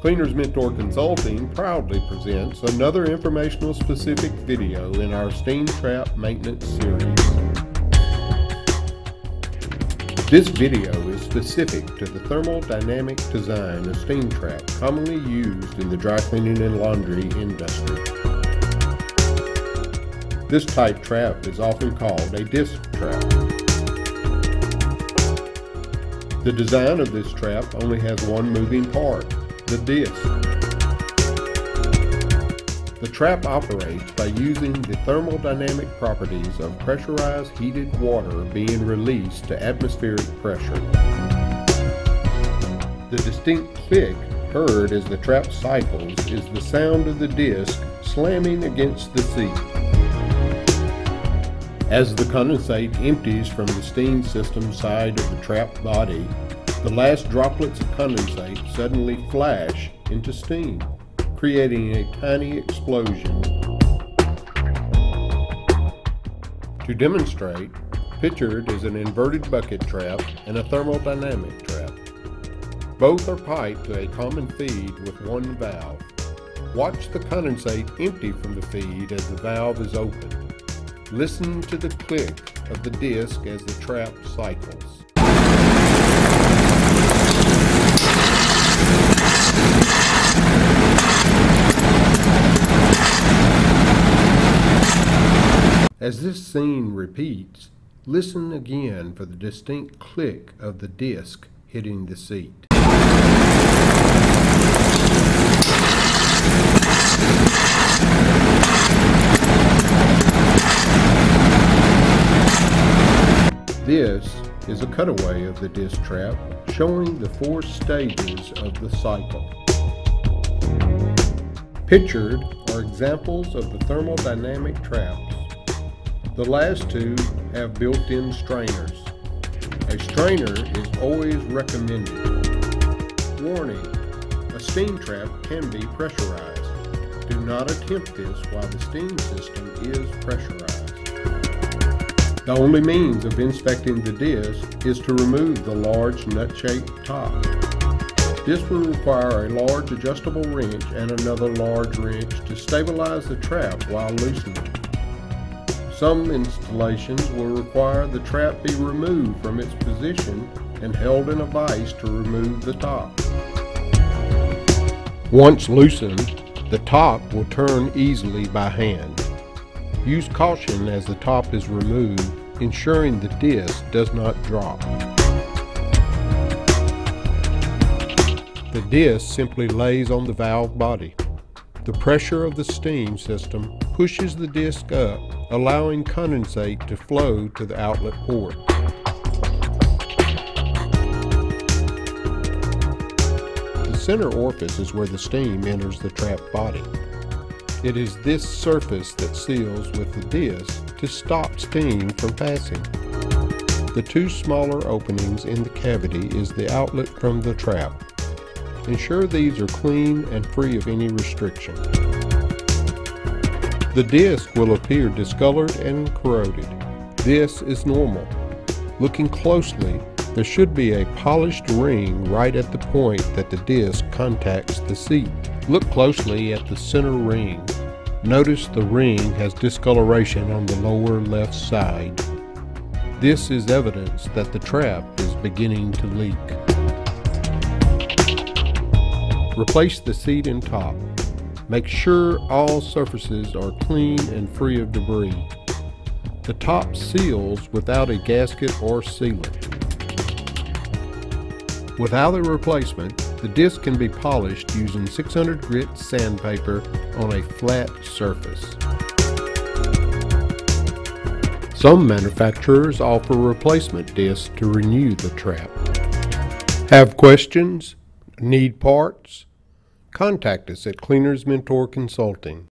Cleaner's Mentor Consulting proudly presents another informational specific video in our steam trap maintenance series. This video is specific to the thermal dynamic design of steam trap commonly used in the dry cleaning and laundry industry. This type trap is often called a disc trap. The design of this trap only has one moving part, the disc. The trap operates by using the thermal dynamic properties of pressurized heated water being released to atmospheric pressure. The distinct click heard as the trap cycles is the sound of the disc slamming against the seat. As the condensate empties from the steam system side of the trap body, the last droplets of condensate suddenly flash into steam, creating a tiny explosion. To demonstrate, pictured is an inverted bucket trap and a thermodynamic trap. Both are piped to a common feed with one valve. Watch the condensate empty from the feed as the valve is opened. Listen to the click of the disc as the trap cycles. As this scene repeats, listen again for the distinct click of the disc hitting the seat. This is a cutaway of the disc trap showing the four stages of the cycle. Pictured are examples of the thermodynamic traps. The last two have built-in strainers. A strainer is always recommended. Warning: a steam trap can be pressurized. Do not attempt this while the steam system is pressurized. The only means of inspecting the disc is to remove the large nut-shaped top. This will require a large adjustable wrench and another large wrench to stabilize the trap while loosening. Some installations will require the trap be removed from its position and held in a vise to remove the top. Once loosened, the top will turn easily by hand. Use caution as the top is removed, ensuring the disc does not drop. The disc simply lays on the valve body. The pressure of the steam system pushes the disc up, allowing condensate to flow to the outlet port. The center orifice is where the steam enters the trap body. It is this surface that seals with the disc to stop steam from passing. The two smaller openings in the cavity is the outlet from the trap. Ensure these are clean and free of any restriction. The disc will appear discolored and corroded. This is normal. Looking closely, there should be a polished ring right at the point that the disc contacts the seat. Look closely at the center ring. Notice the ring has discoloration on the lower left side. This is evidence that the trap is beginning to leak. Replace the seat and top. Make sure all surfaces are clean and free of debris. The top seals without a gasket or sealant. Without a replacement, the disc can be polished using 600 grit sandpaper on a flat surface. Some manufacturers offer replacement discs to renew the trap. Have questions? Need parts? Contact us at Cleaner's Mentor Consulting.